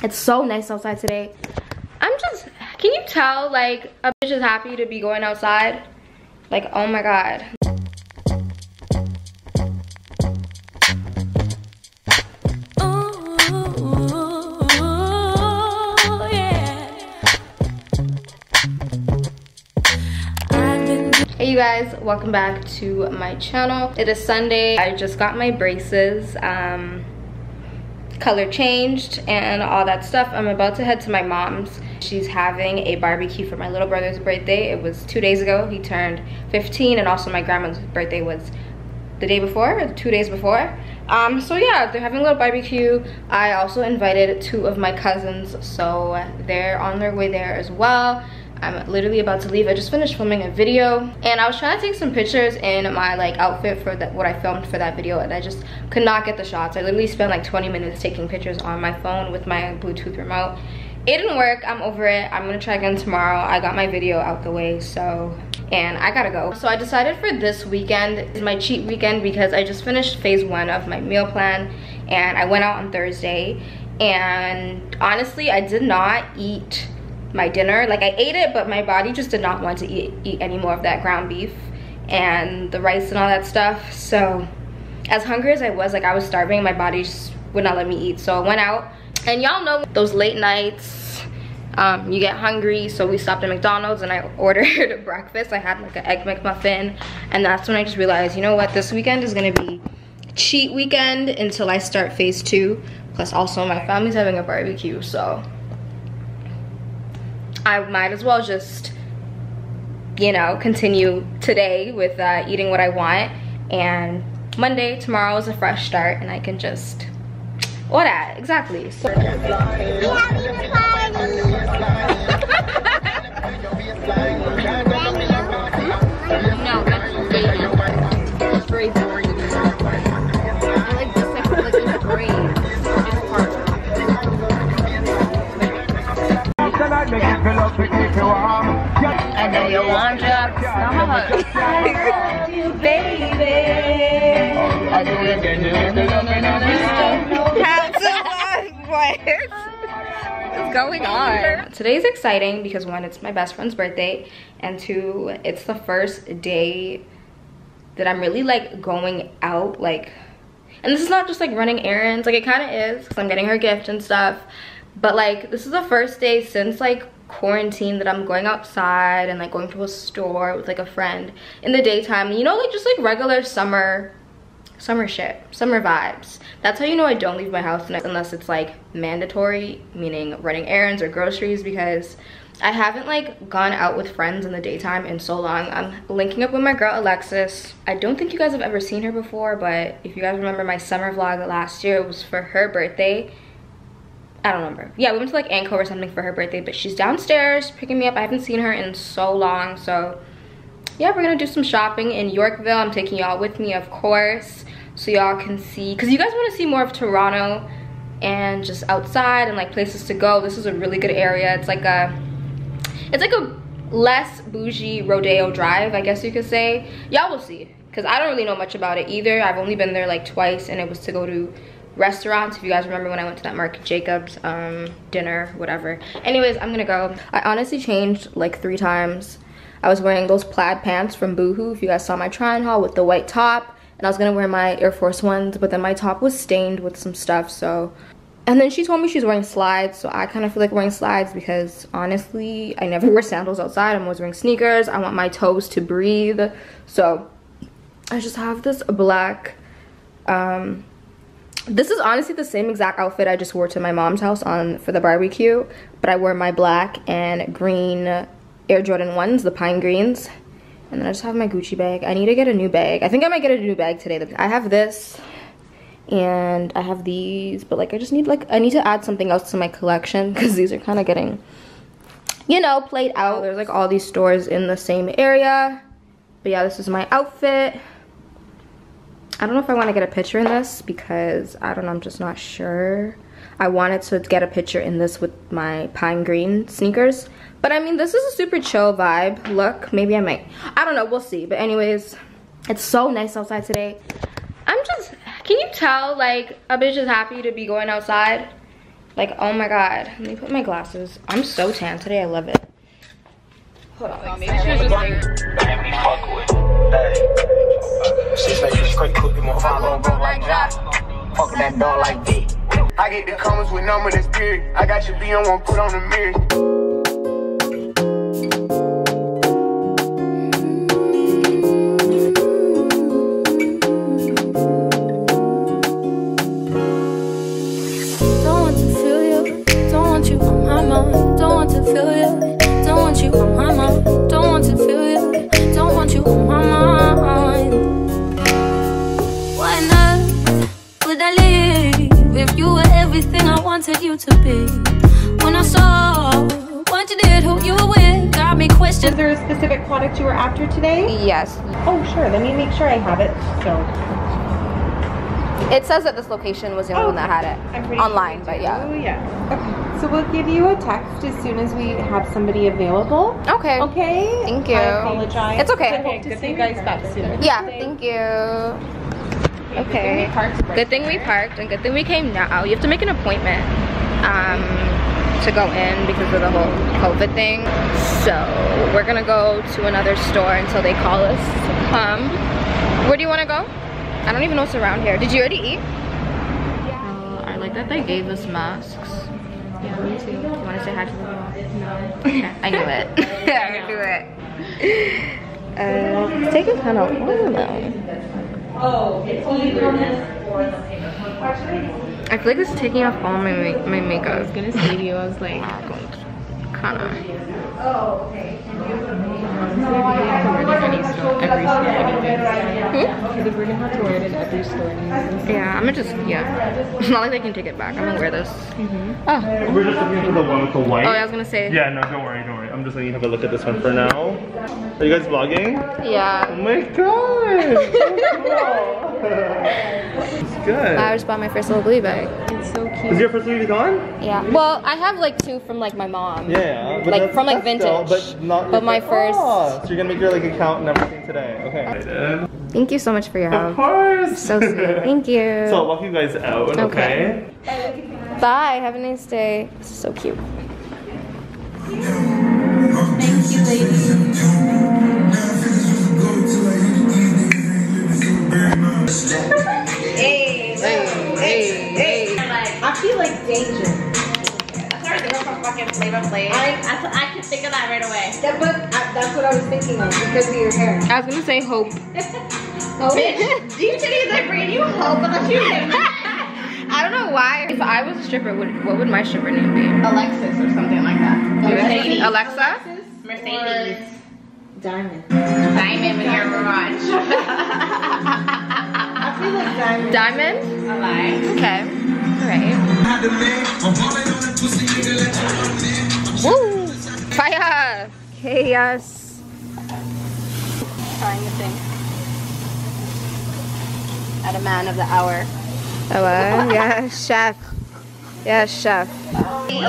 It's so nice outside today. Can you tell, like, a bitch is happy to be going outside? Like, oh my god. Hey you guys, welcome back to my channel. It is Sunday. I just got my braces, color changed and all that stuff. I'm about to head to my mom's. She's having a barbecue for my little brother's birthday. It was 2 days ago. He turned 15, and also my grandma's birthday was the day before, or 2 days before. So yeah, they're having a little barbecue. I also invited two of my cousins, so they're on their way there as well. I'm literally about to leave. I just finished filming a video, and I was trying to take some pictures in my like outfit for what I filmed for that video, and I just could not get the shots. I literally spent like 20 minutes taking pictures on my phone with my Bluetooth remote. It didn't work. I'm over it. I'm gonna try again tomorrow. I got my video out the way, so, and I gotta go. So I decided for this weekend is my cheat weekend because I just finished phase one of my meal plan, and I went out on Thursday, and honestly, I did not eat my dinner. Like, I ate it, but my body just did not want to eat any more of that ground beef and the rice and all that stuff. So as hungry as I was, like, I was starving, my body just would not let me eat. So I went out, and y'all know those late nights, you get hungry. So we stopped at McDonald's and I ordered breakfast. I had like an egg McMuffin, and that's when I just realized, you know what, this weekend is gonna be cheat weekend until I start phase two. Plus also my family's having a barbecue, so I might as well just, you know, continue today with eating what I want, and Monday, tomorrow is a fresh start, and I can just, all that, exactly. So I know you want drugs, baby. I know you can do it. What's going on? Today's exciting because one, it's my best friend's birthday, and two, it's the first day that I'm really like going out, like, and this is not just like running errands, like it kind of is because I'm getting her gift and stuff, but like this is the first day since like quarantine that I'm going outside and like going to a store with like a friend in the daytime, you know, like just like regular summer shit, summer vibes. That's how you know I don't leave my house unless it's like mandatory, meaning running errands or groceries, because I haven't like gone out with friends in the daytime in so long. I'm linking up with my girl Alexis. I don't think you guys have ever seen her before, but if you guys remember my summer vlog last year, it was for her birthday. I don't remember. Yeah, we went to like Anko or something for her birthday, but she's downstairs picking me up. I haven't seen her in so long, so yeah, we're gonna do some shopping in Yorkville. I'm taking y'all with me, of course, so y'all can see, because you guys want to see more of Toronto and just outside and like places to go. This is a really good area. It's like a less bougie Rodeo Drive, I guess you could say. Y'all will see, because I don't really know much about it either. I've only been there like twice, and it was to go to restaurants, if you guys remember when I went to that Marc Jacobs dinner, whatever. Anyways, I'm gonna go. I honestly changed like 3 times. I was wearing those plaid pants from Boohoo, if you guys saw my try-on haul, with the white top, and I was gonna wear my Air Force Ones, but then my top was stained with some stuff, so. And then she told me she's wearing slides, so I kind of feel like wearing slides because honestly, I never wear sandals outside. I'm always wearing sneakers. I want my toes to breathe, so I just have this black, this is honestly the same exact outfit I just wore to my mom's house for the barbecue, but I wore my black and green Air Jordan 1s, the pine greens, and then I just have my Gucci bag. I need to get a new bag. I think I might get a new bag today. I have this, and I have these, but like I just need like, I need to add something else to my collection because these are kind of getting, you know, played out. There's like all these stores in the same area, but yeah, this is my outfit. I don't know if I want to get a picture in this because I don't know, I'm just not sure. I wanted to get a picture in this with my pine green sneakers, but I mean, this is a super chill vibe look. Maybe I might, I don't know, we'll see. But anyways, it's so nice outside today. Can you tell, like, a bitch is happy to be going outside? Like, oh my god. Let me put my glasses. I'm so tan today. I love it. Hold on. Maybe she was just like... Fuck that dog like this. I get the comments with number that's period. I got your B on one, put on the mirror. Is there a specific product you were after today? Yes. Oh, sure. Let me make sure I have it. So it says that this location was the only one that had it. I'm pretty online, sure but yeah. Oh yeah. Okay. So we'll give you a text as soon as we have somebody available. Okay. Okay. Thank you. I apologize. It's okay. Okay. Good thing you guys got sooner. Yeah. Thank you. Okay. Good thing we parked and good thing we came now. You have to make an appointment. To go in because of the whole COVID thing. So we're gonna go to another store until they call us to come. Where do you wanna go? I don't even know what's around here. Did you already eat? Yeah. I like that they gave us masks. Yeah, me too. You wanna say hi to them? No. Okay. I knew it. I knew it. Taking kind of long though. Oh, it's only I feel like it's taking off all my makeup. I was gonna say to you, I was like, kind of. Oh, okay. We're gonna have to wear it in every store. Yeah, I'm gonna just, yeah. It's not like they can take it back. I'm gonna wear this. Mm-hmm. Oh. We're just looking for the one with the white. Oh, yeah, I was gonna say. Yeah, no, don't worry, don't worry. I'm just letting you have a look at this one for now. Are you guys vlogging? Yeah. Oh my god. Good. I just bought my first little Louis bag. It's so cute. Is your first Louis Vuitton? Yeah. Well, I have like two from like my mom. Yeah. But like from like vintage. Still, but not but my first. Oh, so you're gonna make your like account and everything today. Okay. Thank you so much for your help. Of course. So sweet. Thank you. So I'll walk you guys out. Okay. Bye. Have a nice day. This is so cute. Thank you, ladies. I feel like danger. That's where the girl from fucking Flavor Flav. I can think of that right away. Yeah, but that's what I was thinking of because of your hair. I was gonna say hope. Hope? Bitch, these titties are bringing you hope unless you live. I don't know why. If I was a stripper, what would my stripper name be? Alexis or something like that. Mercedes. Alexa? Mercedes. Or Diamond. Diamond with your mirage. I feel like Diamond. Diamond? Alive. Okay. Right. Woo! Fire! Chaos! Trying to think. At a man of the hour. Oh, yeah, chef. Yeah, chef. A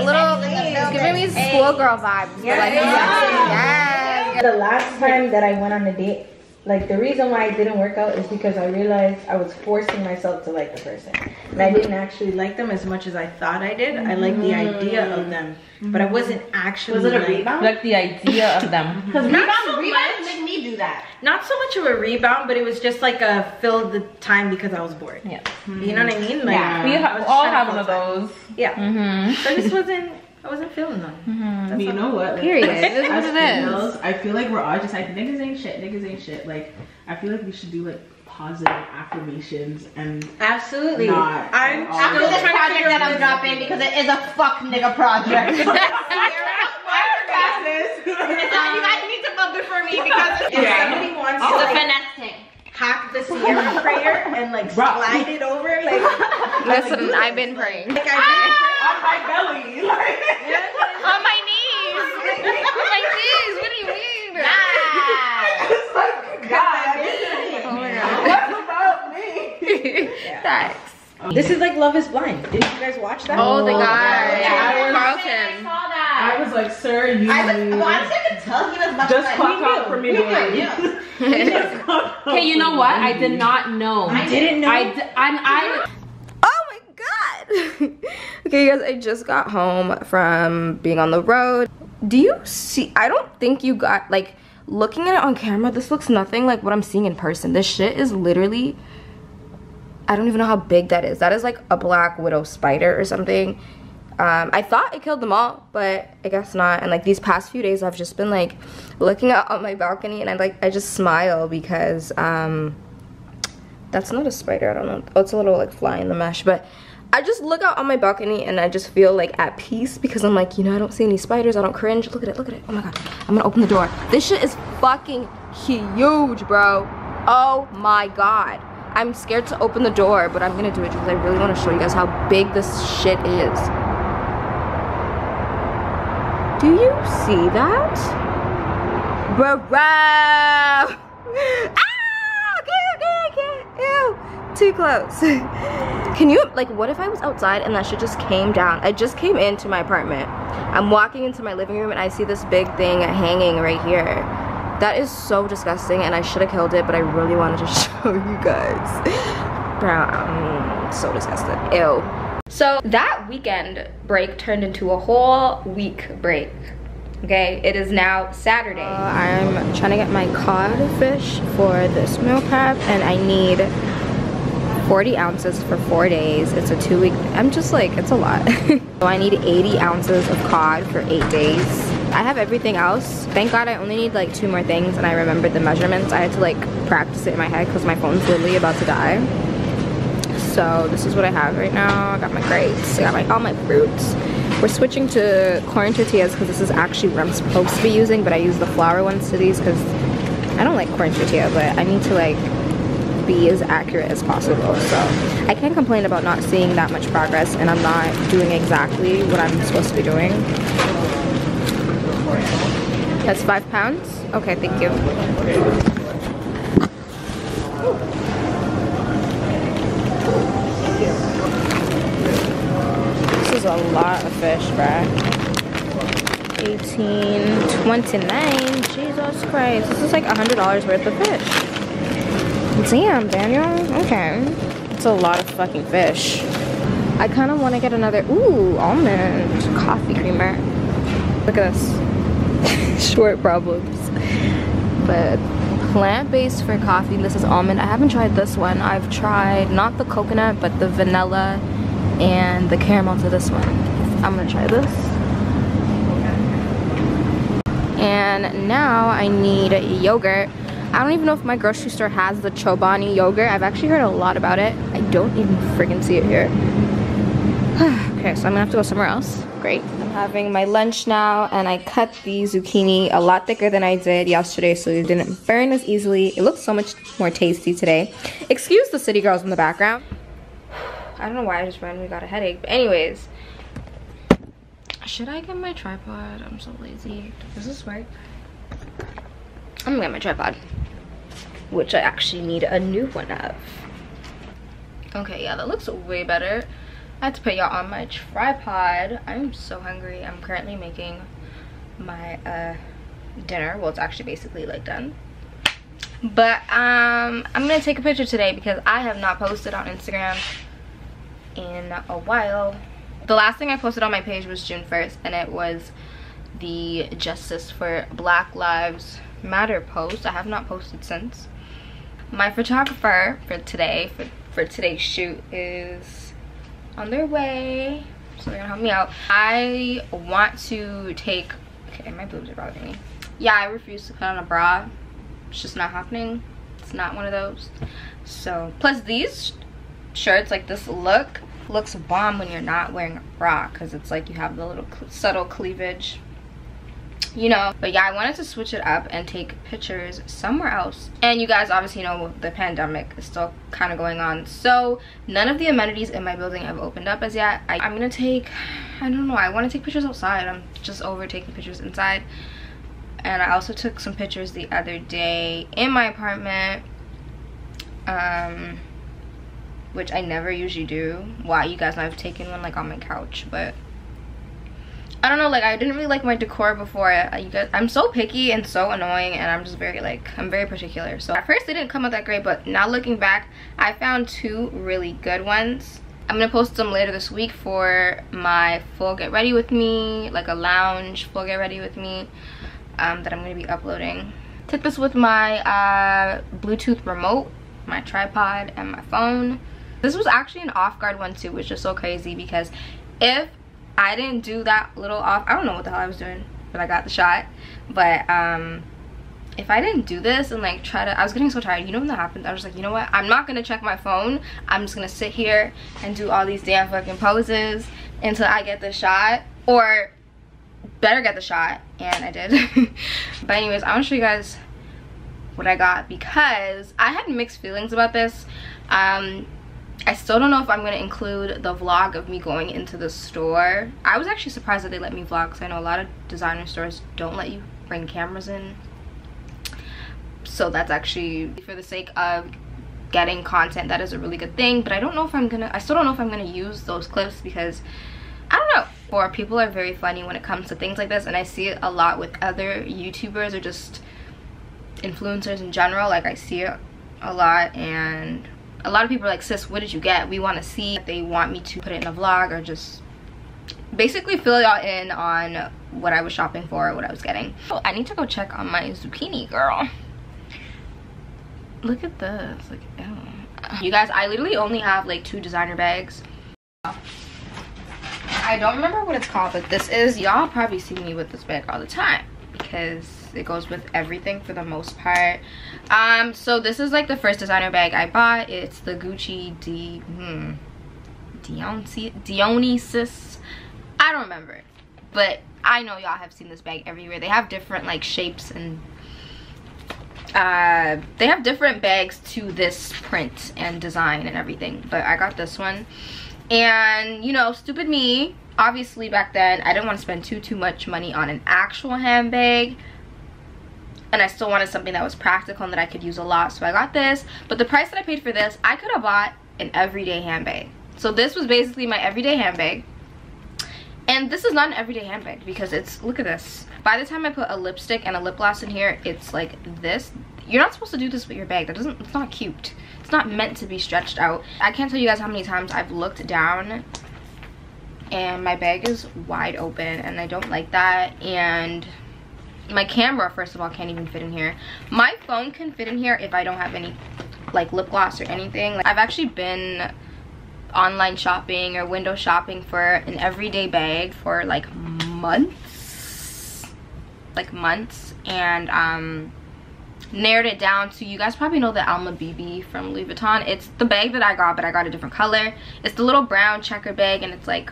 little, it's giving me schoolgirl vibes. Yeah. Like, yeah. The last time that I went on a date, like the reason why it didn't work out is because I realized I was forcing myself to like the person. And I didn't actually like them as much as I thought I did. I liked the idea of them, but I wasn't actually. Was it a rebound? Like the idea of them. Because rebound make me do that. Not so much of a rebound, but it was just like a fill the time because I was bored. Yeah. You know what I mean? Like, yeah. We all have one of those. Yeah. So I just wasn't. I wasn't feeling them. But you know what? Like, period. As females, I feel like we're all just like, niggas ain't shit, niggas ain't shit. Like, I feel like we should do like positive affirmations and absolutely. Not I'm after this project that I'm dropping because it is a fuck nigga project. It's all you guys need to vote for me because if somebody wants to like, finesse thing. Hack the Sierra prayer and like slide it over. Like, listen, I've been praying. Like, I've been praying on my belly, like, on my knees. My knees. What do you mean? It's like God. Oh my God. What about me? Thanks. This is like Love Is Blind. Did you guys watch that? Oh, the guy. Yeah, Carlton. I was like, sir, you. Honestly, I could tell he was about just clock out for me to win. Okay, you know what? I did not know. I didn't know. And I. Oh my God. Okay, you guys, I just got home from being on the road. Do you see? I don't think you got, like, looking at it on camera, this looks nothing like what I'm seeing in person. This shit is literally, I don't even know how big that is. That is like a black widow spider or something. I thought it killed them all, but I guess not. And like these past few days, I've just been like looking out on my balcony, and I just smile because that's not a spider. I don't know. Oh, it's a little like fly in the mesh. But I just look out on my balcony and I just feel like at peace because I'm like, you know, I don't see any spiders. I don't cringe. Look at it. Look at it. Oh my god. I'm gonna open the door. This shit is fucking huge, bro. Oh my god. I'm scared to open the door, but I'm gonna do it because I really want to show you guys how big this shit is. Do you see that? Bro! Ah! Okay. Ew. Too close. Can you, like, what if I was outside and that shit just came down? I just came into my apartment. I'm walking into my living room and I see this big thing hanging right here. That is so disgusting, and I should have killed it, but I really wanted to show you guys. Bro, I'm so disgusted. Ew. So that weekend break turned into a whole week break, okay? It is now Saturday. I'm trying to get my codfish for this meal prep, and I need 40 ounces for 4 days. It's a 2-week, I'm just like, it's a lot. So I need 80 ounces of cod for 8 days. I have everything else. Thank God I only need like 2 more things, and I remembered the measurements. I had to like practice it in my head because my phone's literally about to die. So this is what I have right now. I got my grapes, I got all my fruits. We're switching to corn tortillas because this is actually what I'm supposed to be using, but I use the flour ones to these because I don't like corn tortilla, but I need to like be as accurate as possible. So I can't complain about not seeing that much progress, and I'm not doing exactly what I'm supposed to be doing. That's 5 pounds? Okay, thank you. This is a lot of fish, bruh. 18.29. Jesus Christ. This is like $100 worth of fish. Damn, Daniel. Okay. It's a lot of fucking fish. I kind of want to get another, ooh, almond coffee creamer. Look at this. Short problems. But plant-based for coffee, this is almond. I haven't tried this one. I've tried not the coconut but the vanilla and the caramel to this one. I'm gonna try this. And now I need yogurt. I don't even know if my grocery store has the Chobani yogurt. I've actually heard a lot about it. I don't even friggin' see it here. Okay, so I'm gonna have to go somewhere else. Great. I'm having my lunch now, and I cut the zucchini a lot thicker than I did yesterday so it didn't burn as easily. It looks so much more tasty today. Excuse the city girls in the background. I don't know why I just randomly got a headache. But anyways, should I get my tripod? I'm so lazy. Does this work? I'm gonna get my tripod, which I actually need a new one of. Okay, yeah, that looks way better. I had to put y'all on my tripod. I'm so hungry. I'm currently making my dinner. Well, it's actually basically like done. But I'm gonna take a picture today because I have not posted on Instagram in a while. The last thing I posted on my page was June 1st, and it was the Justice for Black Lives Matter post. I have not posted since. My photographer for today, for today's shoot is on their way, so they're gonna help me out. I want to take, okay, my boobs are bothering me. Yeah, I refuse to put on a bra. It's just not happening. It's not one of those. So plus these shirts, like this look looks bomb when you're not wearing a bra because it's like you have the little subtle cleavage, you know. But yeah, I wanted to switch it up and take pictures somewhere else. And you guys obviously know the pandemic is still kind of going on, so none of the amenities in my building have opened up as yet. I'm gonna take, I don't know, I want to take pictures outside. I'm just over taking pictures inside. And I also took some pictures the other day in my apartment, which I never usually do. Wow, you guys know I've taken one like on my couch, but I don't know, like I didn't really like my decor before. You guys, I'm so picky and so annoying, and I'm just very like, I'm very particular. So at first they didn't come out that great, but now looking back, I found 2 really good ones. I'm gonna post them later this week for my full get ready with me, like a lounge full get ready with me, that I'm gonna be uploading. Took this with my Bluetooth remote, my tripod, and my phone. This was actually an off-guard one too, which is so crazy because if I didn't do that little off, I don't know what the hell I was doing, but I got the shot. But if I didn't do this and like try to, I was getting so tired, you know when that happens, I was just like, you know what, I'm not gonna check my phone, I'm just gonna sit here and do all these damn fucking poses until I get the shot, or better get the shot, and I did. But anyways, I want to show you guys what I got because I had mixed feelings about this. I still don't know if I'm going to include the vlog of me going into the store. I was actually surprised that they let me vlog because I know a lot of designer stores don't let you bring cameras in. So that's actually, for the sake of getting content, that is a really good thing. But I don't know if I'm going to, I still don't know if I'm going to use those clips because I don't know. Or people are very funny when it comes to things like this, and I see it a lot with other YouTubers or just influencers in general. Like I see it a lot, and a lot of people are like, sis, what did you get? We want to see. They want me to put it in a vlog or just basically fill y'all in on what I was shopping for or what I was getting. Oh, I need to go check on my zucchini, girl. Look at this. Like, ew. You guys, I literally only have like 2 designer bags. I don't remember what it's called, but this is, y'all probably see me with this bag all the time because it goes with everything for the most part. So this is like the first designer bag I bought. It's the Gucci Dionysus. I don't remember it, but I know y'all have seen this bag everywhere. They have different like shapes and they have different bags to this print and design and everything. But I got this one, and you know, stupid me, obviously back then I didn't want to spend too much money on an actual handbag. And I still wanted something that was practical and that I could use a lot. So I got this. But the price that I paid for this, I could have bought an everyday handbag. So this was basically my everyday handbag. And this is not an everyday handbag because it's, look at this. By the time I put a lipstick and a lip gloss in here, it's like this. You're not supposed to do this with your bag. That doesn't, it's not cute. It's not meant to be stretched out. I can't tell you guys how many times I've looked down and my bag is wide open, and I don't like that. And my camera, first of all, can't even fit in here. My phone can fit in here if I don't have any like lip gloss or anything. Like, I've actually been online shopping or window shopping for an everyday bag for like months, and narrowed it down to, you guys probably know the Alma BB from Louis Vuitton. It's the bag that I got, but I got a different color. It's the little brown checker bag, and it's like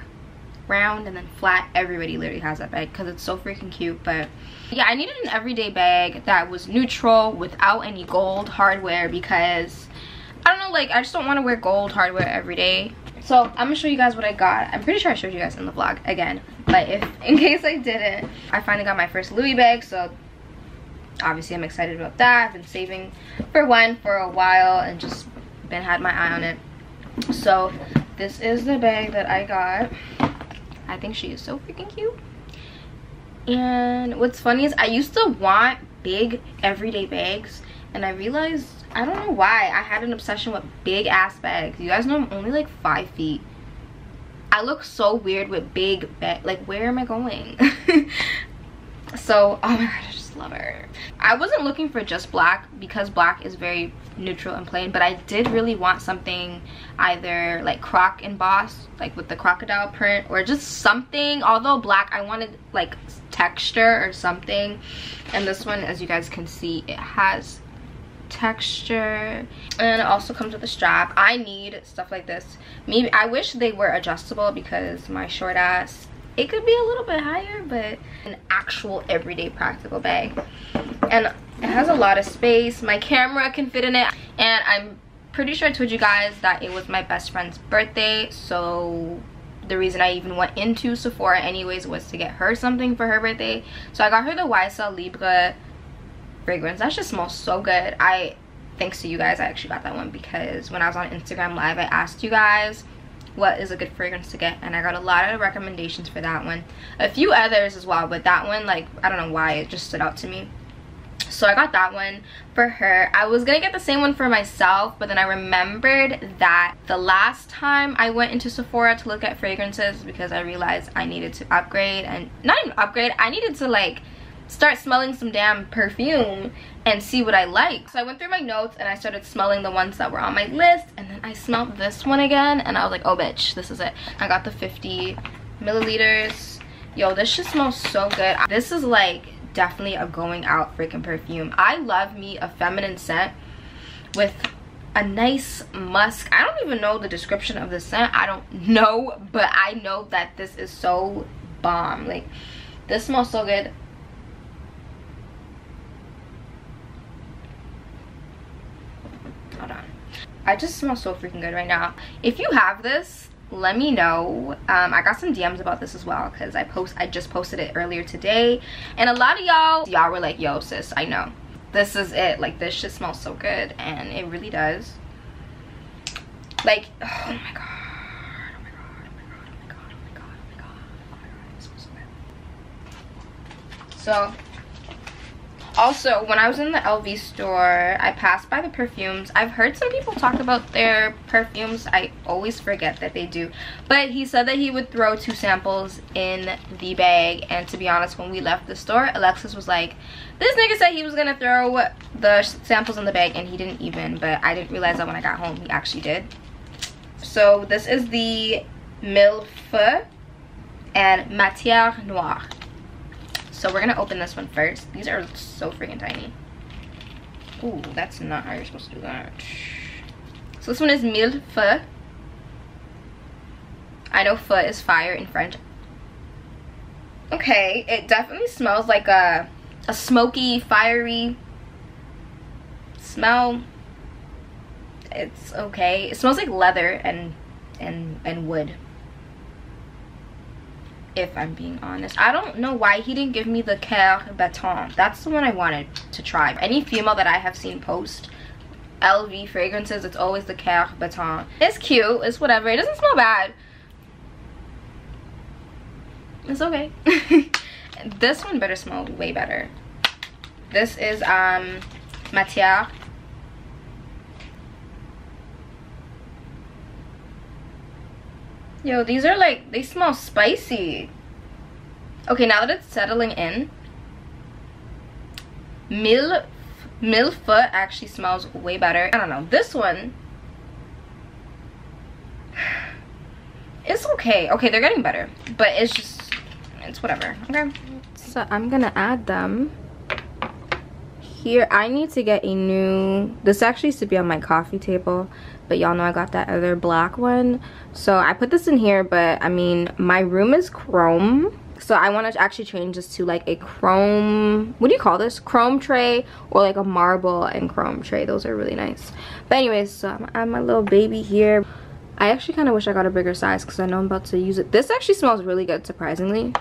round and then flat. Everybody literally has that bag because it's so freaking cute. But yeah, I needed an everyday bag that was neutral without any gold hardware because I don't know, like I just don't want to wear gold hardware every day. So I'm gonna show you guys what I got. I'm pretty sure I showed you guys in the vlog again, but if in case I didn't, I finally got my first Louis bag, so obviously I'm excited about that. I've been saving for one for a while and just been had my eye on it. So this is the bag that I got. I think she is so freaking cute. And what's funny is I used to want big everyday bags, and I realized, I don't know why, I had an obsession with big ass bags. You guys know I'm only like 5 feet. I look so weird with big bags. Like, where am I going? So, oh my god, I just love her. I wasn't looking for just black because black is very neutral and plain, but I did really want something either like croc embossed, like with the crocodile print, or just something. Although black, I wanted like texture or something. And this one, as you guys can see, it has texture, and it also comes with a strap. I need stuff like this. Maybe I wish they were adjustable because my short ass, it could be a little bit higher, but an actual everyday practical bag. And it has a lot of space. My camera can fit in it. And I'm pretty sure I told you guys that it was my best friend's birthday. So the reason I even went into Sephora anyways was to get her something for her birthday. So I got her the YSL Libre fragrance. That just smells so good. Thanks to you guys, I actually got that one because when I was on Instagram Live, I asked you guys what is a good fragrance to get, and I got a lot of recommendations for that one. A few others as well, but that one, like, I don't know why it just stood out to me. So I got that one for her. I was gonna get the same one for myself, but then I remembered that the last time I went into Sephora to look at fragrances, because I realized I needed to upgrade, and not even upgrade, I needed to like start smelling some damn perfume and see what I like. So I went through my notes and I started smelling the ones that were on my list, and then I smelled this one again and I was like, oh bitch, this is it. I got the 50 milliliters. Yo, this just smells so good. This is like definitely a going out freaking perfume. I love me a feminine scent with a nice musk. I don't even know the description of the scent, I don't know, but I know that this is so bomb. Like, this smells so good. Hold on, I just smell so freaking good right now. If you have this, let me know. I got some DMs about this as well, because I just posted it earlier today, and a lot of y'all were like, yo sis, I know this is it, like this shit smells so good. And it really does. Like, oh my god, oh my god, oh my god, oh my god, oh my god, oh my god, it smells so good. So also, when I was in the LV store, I passed by the perfumes. I've heard some people talk about their perfumes. I always forget that they do. But he said that he would throw 2 samples in the bag. And to be honest, when we left the store, Alexis was like, this nigga said he was gonna throw the samples in the bag, and he didn't even. But I didn't realize that when I got home, he actually did. So this is the Mille Feux and Matière Noire. So we're gonna open this one first. These are so freaking tiny. Ooh, that's not how you're supposed to do that. So this one is Mille Feux. I know feu is fire in French. Okay, it definitely smells like a smoky, fiery smell. It's okay. It smells like leather and wood, if I'm being honest. I don't know why he didn't give me the Coeur Baton. That's the one I wanted to try. Any female that I have seen post LV fragrances, it's always the Coeur Baton. It's cute, it's whatever, it doesn't smell bad, it's okay. This one better smell way better. This is Matière. Yo, these are like, they smell spicy. Okay, now that it's settling in, Mille Feux actually smells way better. I don't know, this one, it's okay. Okay, they're getting better, but it's just, it's whatever. Okay, so I'm gonna add them here. I need to get a new, this actually used to be on my coffee table, but y'all know I got that other black one, so I put this in here. But I mean, my room is chrome, so I want to actually change this to like a chrome, what do you call this, chrome tray, or like a marble and chrome tray. Those are really nice. But anyways, so I'm adding my little baby here. I actually kind of wish I got a bigger size, because I know I'm about to use it. This actually smells really good, surprisingly.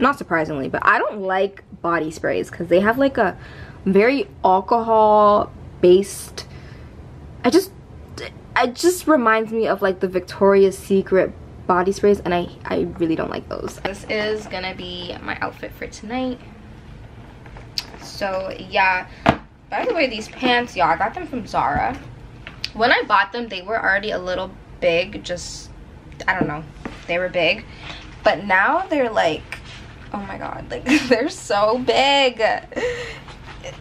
Not surprisingly, but I don't like body sprays, because they have like a very alcohol based, it just reminds me of like the Victoria's Secret body sprays, and I really don't like those. This is gonna be my outfit for tonight. So yeah, by the way, these pants, y'all, I got them from Zara. When I bought them, they were already a little big, just, I don't know, they were big, but now they're like, oh my god, like they're so big,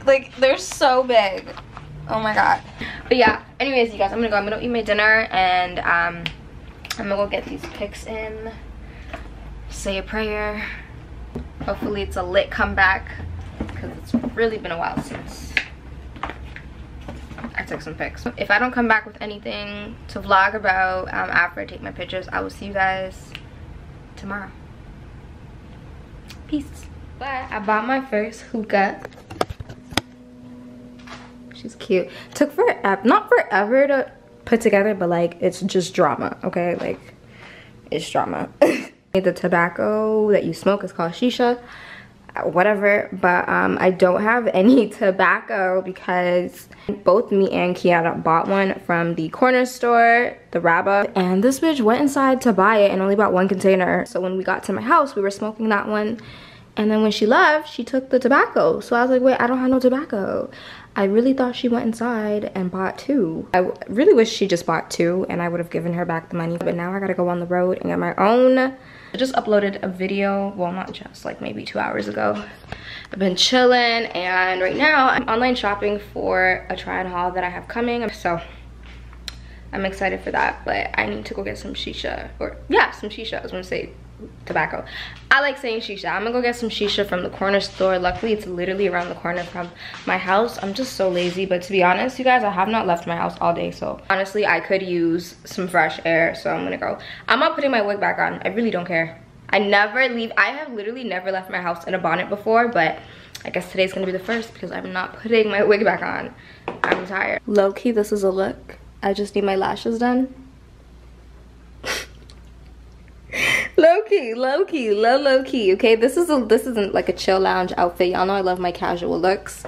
like they're so big. Oh my god. But yeah, anyways, you guys, I'm gonna eat my dinner, and I'm gonna go get these pics in, say a prayer, hopefully it's a lit comeback, because it's really been a while since I took some pics. If I don't come back with anything to vlog about after I take my pictures, I will see you guys tomorrow. Peace. But I bought my first hookah. She's cute. Took forever, not forever to put together, but like, it's just drama, okay? Like, it's drama. The tobacco that you smoke is called shisha, whatever. But I don't have any tobacco, because both me and Kiana bought one from the corner store, the Rabba, and this bitch went inside to buy it and only bought 1 container. So when we got to my house, we were smoking that one, And then when she left, she took the tobacco. So I was like, wait, I don't have no tobacco. I really thought she went inside and bought two. I really wish she just bought two and I would have given her back the money. But now I gotta go on the road and get my own. I just uploaded a video, well not just, like maybe 2 hours ago. I've been chilling and right now I'm online shopping for a try on haul that I have coming. So I'm excited for that, but I need to go get some shisha. Or yeah, some shisha, I was gonna say tobacco. I like saying shisha. I'm gonna go get some shisha from the corner store. Luckily it's literally around the corner from my house. I'm just so lazy, but to be honest you guys, I have not left my house all day, so honestly I could use some fresh air. So I'm gonna go. I'm not putting my wig back on. I really don't care. I never leave. I have literally never left my house in a bonnet before, but I guess today's gonna be the first because I'm not putting my wig back on. I'm tired. Low-key this is a look. I just need my lashes done. Low-key, low-key, low-key, okay? This isn't like a chill lounge outfit. Y'all know I love my casual looks.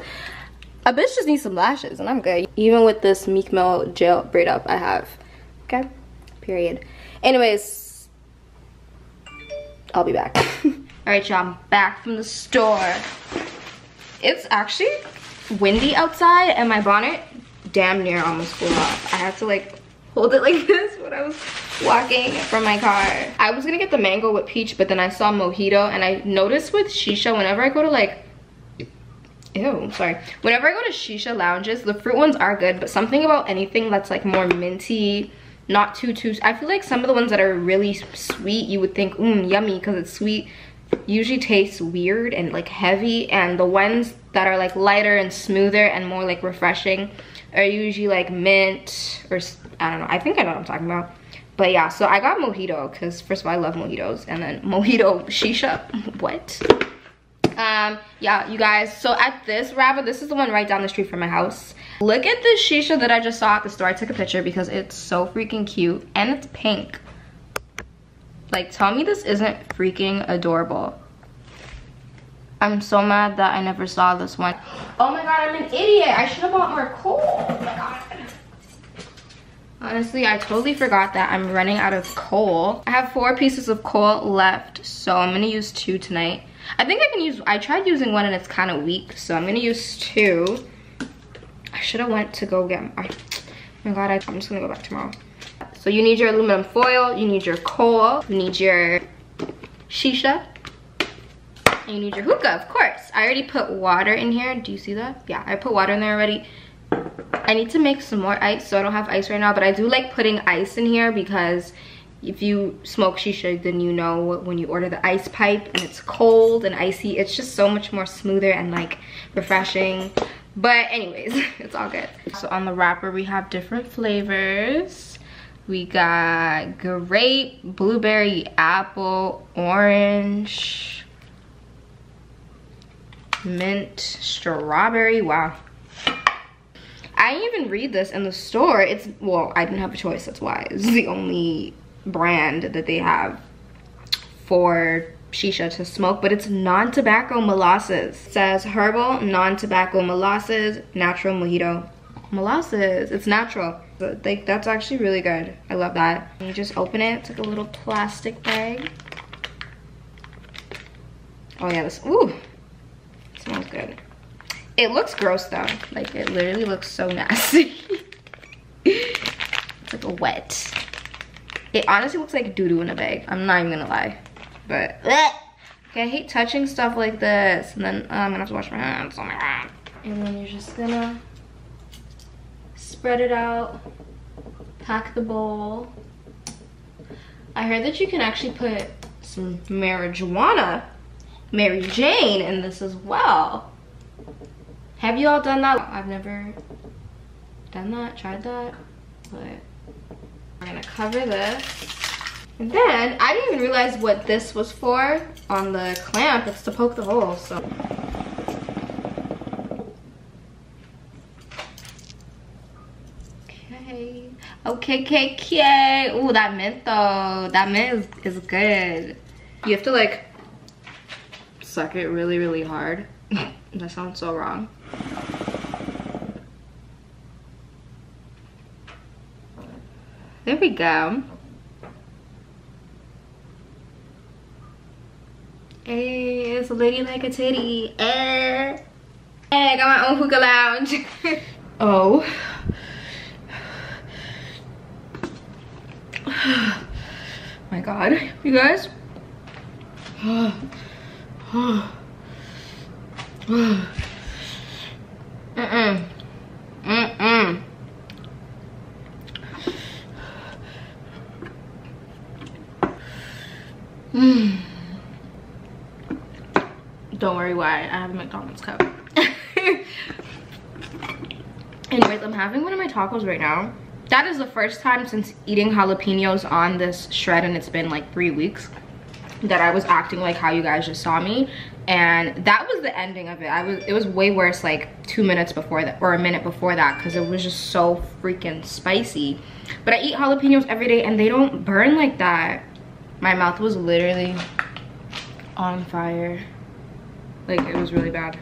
A bitch just needs some lashes and I'm good. Even with this Meek Mill gel braid up I have. Okay? Period. Anyways, I'll be back. Alright y'all, I'm back from the store. It's actually windy outside and my bonnet damn near almost flew off. I had to like hold it like this when I was walking from my car. I was gonna get the mango with peach, but then I saw mojito, and I noticed with shisha, whenever I go to like, ew, sorry. Whenever I go to shisha lounges, the fruit ones are good, but something about anything that's like more minty, not too, I feel like some of the ones that are really sweet, you would think, yummy, because it's sweet, usually tastes weird and like heavy, and the ones that are like lighter and smoother and more like refreshing are usually like mint or I don't know. I think I know what I'm talking about. But yeah, so I got mojito because first of all I love mojitos, and then mojito shisha, what? Yeah, you guys, so at this Rabba, this is the one right down the street from my house. Look at this shisha that I just saw at the store. I took a picture because it's so freaking cute and it's pink. Like tell me this isn't freaking adorable. I'm so mad that I never saw this one. Oh my god, I'm an idiot. I should have bought more coal. Oh my god. Honestly, I totally forgot that I'm running out of coal. I have 4 pieces of coal left, so I'm gonna use 2 tonight. I think I can use, I tried using 1 and it's kind of weak, so I'm gonna use 2. I should have went to go get, oh my god, I'm just gonna go back tomorrow. So you need your aluminum foil, you need your coal, you need your shisha. And you need your hookah, of course. I already put water in here. Do you see that? Yeah, I put water in there already. I need to make some more ice, so I don't have ice right now, but I do like putting ice in here because if you smoke shisha, then you know when you order the ice pipe and it's cold and icy, it's just so much more smoother and like refreshing. But anyways, it's all good. So on the wrapper, we have different flavors. We got grape, blueberry, apple, orange, mint, strawberry. Wow, I didn't even read this in the store. It's, well, I didn't have a choice, that's why. It's the only brand that they have for shisha to smoke, but it's non-tobacco molasses. It says herbal non-tobacco molasses, natural mojito molasses. It's natural. Like that's actually really good. I love that. You just open it. It's like a little plastic bag. Oh yeah, this, ooh, smells good. It looks gross though, like it literally looks so nasty. It's like a wet, it honestly looks like doo-doo in a bag, I'm not even gonna lie. But okay, I hate touching stuff like this, and then I'm gonna have to wash my hands. Oh my god. And then you're just gonna spread it out, pack the bowl. I heard that you can actually put some marijuana, Mary Jane, in this as well. Have you all done that? I've never done that, tried that, but we're gonna cover this. And then I didn't even realize what this was for on the clamp. It's to poke the hole, so. Okay, okay, okay, okay. Ooh, that mint though, that mint is good. You have to like, suck it really, really hard. That sounds so wrong. There we go. Hey, it's looking like a titty. Hey, I got my own hookah lounge. Oh. My God, you guys. Don't worry why, I have a McDonald's cup. Anyways, I'm having one of my tacos right now. That is the first time since eating jalapenos on this shred, and it's been like 3 weeks, that I was acting like how you guys just saw me. And that was the ending of it. It was way worse like 2 minutes before that, or a minute before that, because it was just so freaking spicy. But I eat jalapenos every day and they don't burn like that. My mouth was literally on fire. Like, it was really bad.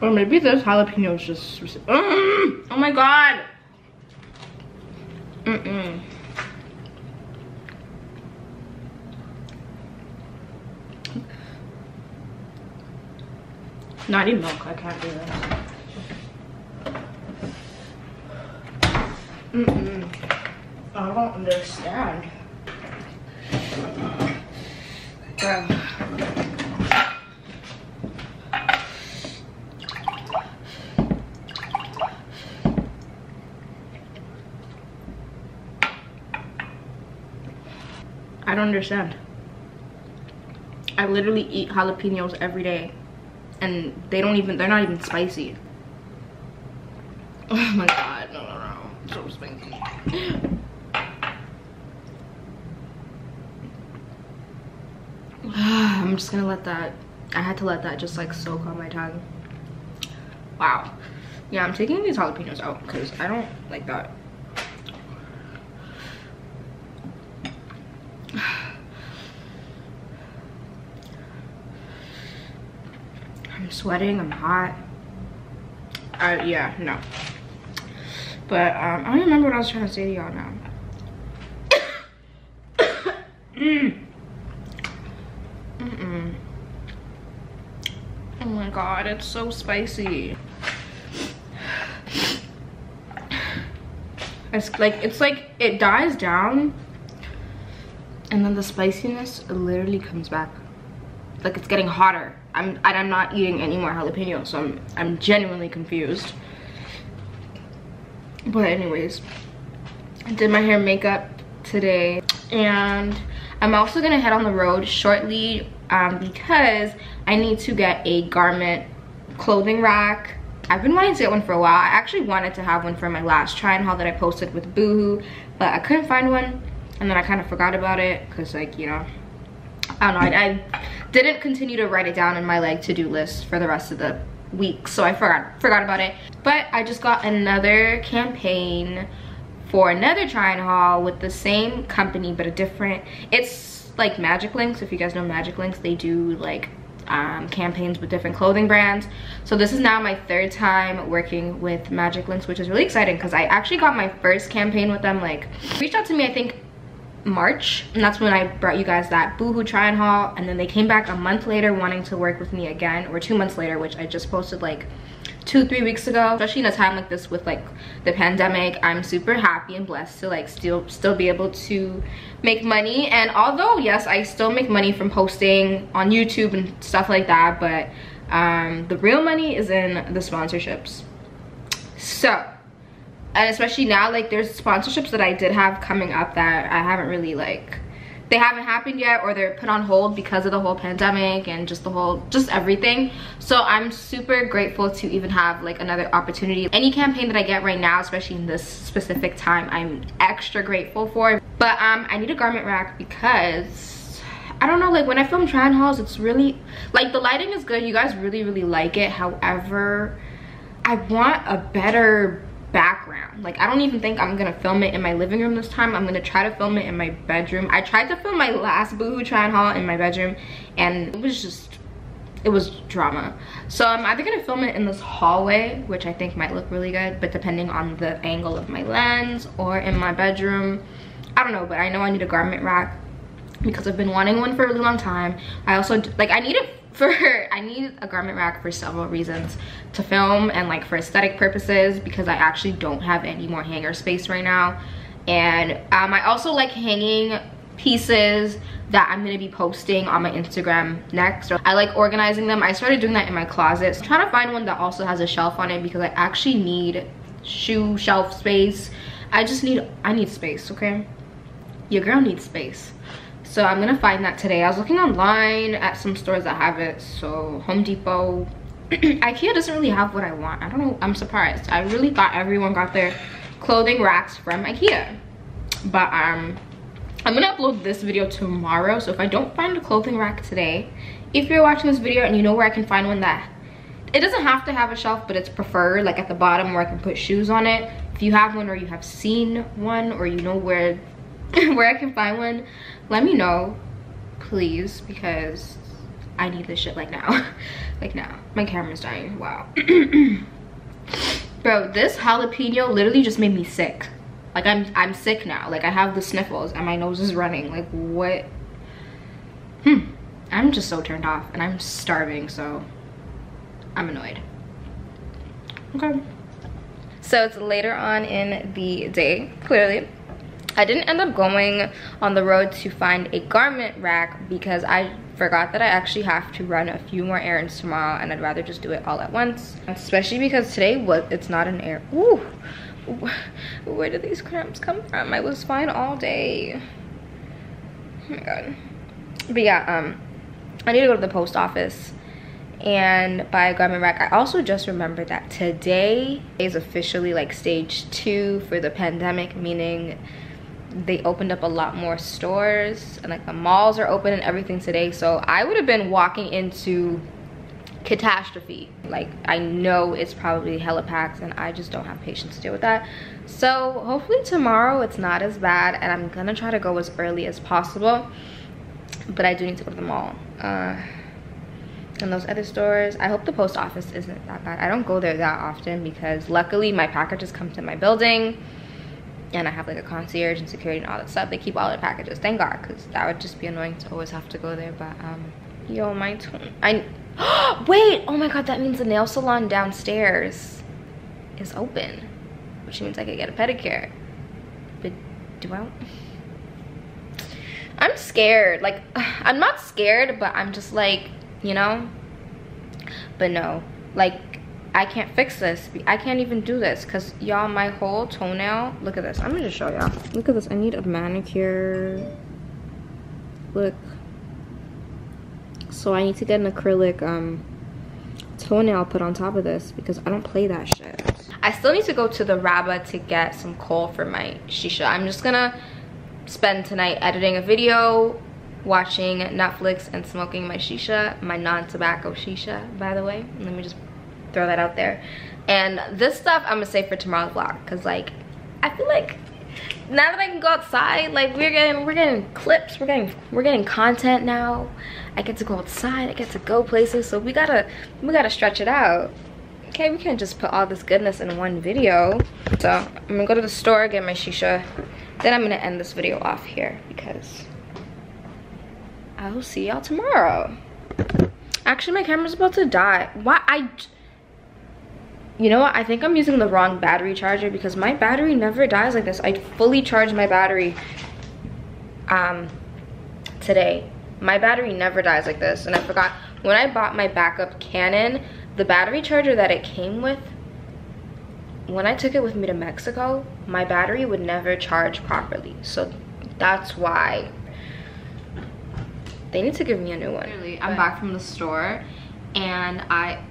Or maybe those jalapenos just... oh my God! Not even milk, I can't do this. I don't understand. Bro. I don't understand. I literally eat jalapenos every day and they're not even spicy. Oh my God, no, so spicy. I'm just gonna let that, I had to let that just like soak on my tongue. Wow. Yeah, I'm taking these jalapenos out because I don't like that. I'm sweating, I'm hot. Yeah, no. But I don't remember what I was trying to say to y'all now. Oh my God, it's so spicy. It's like it dies down and then the spiciness literally comes back. Like, it's getting hotter. I'm not eating any more jalapenos, so I'm genuinely confused. But anyways, I did my hair and makeup today, and I'm also gonna head on the road shortly because I need to get a garment clothing rack. I've been wanting to get one for a while. I actually wanted to have one for my last try and haul that I posted with Boohoo, but I couldn't find one, and then I kind of forgot about it because, like, you know, I don't know, I didn't continue to write it down in my like to-do list for the rest of the week, so I forgot about it. But I just got another campaign for another try and haul with the same company, but a different, it's like Magic Links. If you guys know Magic Links, they do like campaigns with different clothing brands. So this is now my third time working with Magic Links, which is really exciting because I actually got my first campaign with them, like, reached out to me I think March, and that's when I brought you guys that Boohoo try and haul, and then they came back a month later wanting to work with me again, or 2 months later, which I just posted like 2-3 weeks ago. Especially in a time like this with like the pandemic, I'm super happy and blessed to like still be able to make money. And although yes, I still make money from posting on YouTube and stuff like that, but the real money is in the sponsorships. So, and especially now, like, there's sponsorships that I did have coming up that I haven't really, like, they haven't happened yet, or they're put on hold because of the whole pandemic and just the whole, just everything. So I'm super grateful to even have like another opportunity. Any campaign that I get right now, especially in this specific time, I'm extra grateful for. But I need a garment rack because I don't know, like, when I film try and hauls, it's really like, the lighting is good, you guys really like it. However, I want a better background. Like, I don't even think I'm gonna film it in my living room this time. I'm gonna try to film it in my bedroom. I tried to film my last Boohoo try and haul in my bedroom, and it was just it was drama. So I'm either gonna film it in this hallway, which I think might look really good, but depending on the angle of my lens, or in my bedroom. I don't know, but I know I need a garment rack because I've been wanting one for a really long time. I also, like, I need a garment rack for several reasons, to film and like for aesthetic purposes, because I actually don't have any more hanger space right now. And I also like hanging pieces that I'm gonna be posting on my Instagram next. I like organizing them. I started doing that in my closet. So I'm trying to find one that also has a shelf on it, because I actually need shoe shelf space. I need space, okay? Your girl needs space. So I'm gonna find that today. I was looking online at some stores that have it. So Home Depot. IKEA doesn't really have what I want. I don't know, I'm surprised. I really thought everyone got their clothing racks from IKEA. But I'm gonna upload this video tomorrow. So if I don't find a clothing rack today, if you're watching this video and you know where I can find one that, it doesn't have to have a shelf, but it's preferred, like at the bottom where I can put shoes on it. If you have one, or you have seen one, or you know where I can find one, let me know, please, because I need this shit like now. Like now. My camera's dying. Wow. Bro, this jalapeno literally just made me sick. Like I'm sick now. Like I have the sniffles and my nose is running. Like what? I'm just so turned off and I'm starving, so I'm annoyed. Okay. So it's later on in the day, clearly. I didn't end up going on the road to find a garment rack because I forgot that I actually have to run a few more errands tomorrow, and I'd rather just do it all at once. Especially because today, it's not an errand. Ooh, where do these cramps come from? I was fine all day. Oh my god. But yeah, I need to go to the post office and buy a garment rack. I also just remembered that today is officially like stage 2 for the pandemic, meaning they opened up a lot more stores and like the malls are open and everything today. So I would have been walking into catastrophe. Like I know it's probably hella packed and I just don't have patience to deal with that. So hopefully tomorrow it's not as bad, and I'm gonna try to go as early as possible. But I do need to go to the mall and those other stores. I hope the post office isn't that bad. I don't go there that often because luckily my packages come to my building. And I have like a concierge and security and all that stuff. They keep all their packages, thank god, because that would just be annoying to always have to go there. But yo, my tone, wait, oh my god, that means the nail salon downstairs is open, which means I could get a pedicure. But do I'm scared. Like I'm not scared, but I'm just like, you know, but no, like I can't fix this. I can't even do this because y'all, my whole toenail, look at this. I'm gonna just show y'all. Look at this. I need a manicure. Look. So I need to get an acrylic toenail put on top of this because I don't play that shit. I still need to go to the Rabba to get some coal for my shisha. I'm just gonna spend tonight editing a video, watching Netflix, and smoking my shisha, my non-tobacco shisha, by the way. Let me just throw that out there. And this stuff I'm gonna save for tomorrow's vlog, because like I feel like now that I can go outside, like we're getting clips, we're getting content now. I get to go outside, I get to go places, so we gotta stretch it out. Okay, we can't just put all this goodness in one video. So I'm gonna go to the store, get my shisha, then I'm gonna end this video off here because I will see y'all tomorrow. Actually, my camera's about to die. Why? You know what, I think I'm using the wrong battery charger because my battery never dies like this. I fully charged my battery today. My battery never dies like this, and I forgot. When I bought my backup Canon, the battery charger that it came with, when I took it with me to Mexico, my battery would never charge properly. So that's why they need to give me a new one. I'm back from the store and I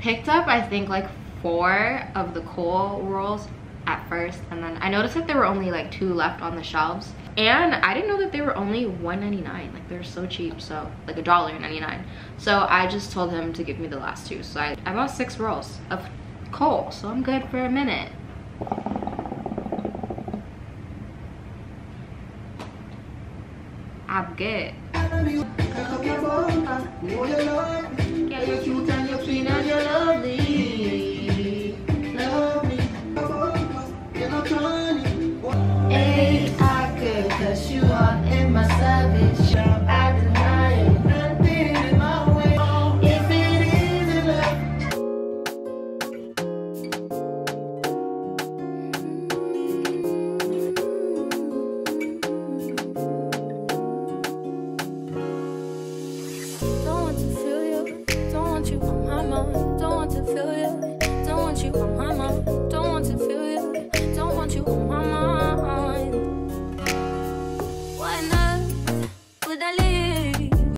picked up, I think, like 4 of the coal rolls at first, and then I noticed that there were only like 2 left on the shelves, and I didn't know that they were only $1.99. like, they're so cheap, so like $1.99. so I just told him to give me the last 2, so I bought 6 rolls of coal, so I'm good for a minute. I'm good. that you turn your clean and your love.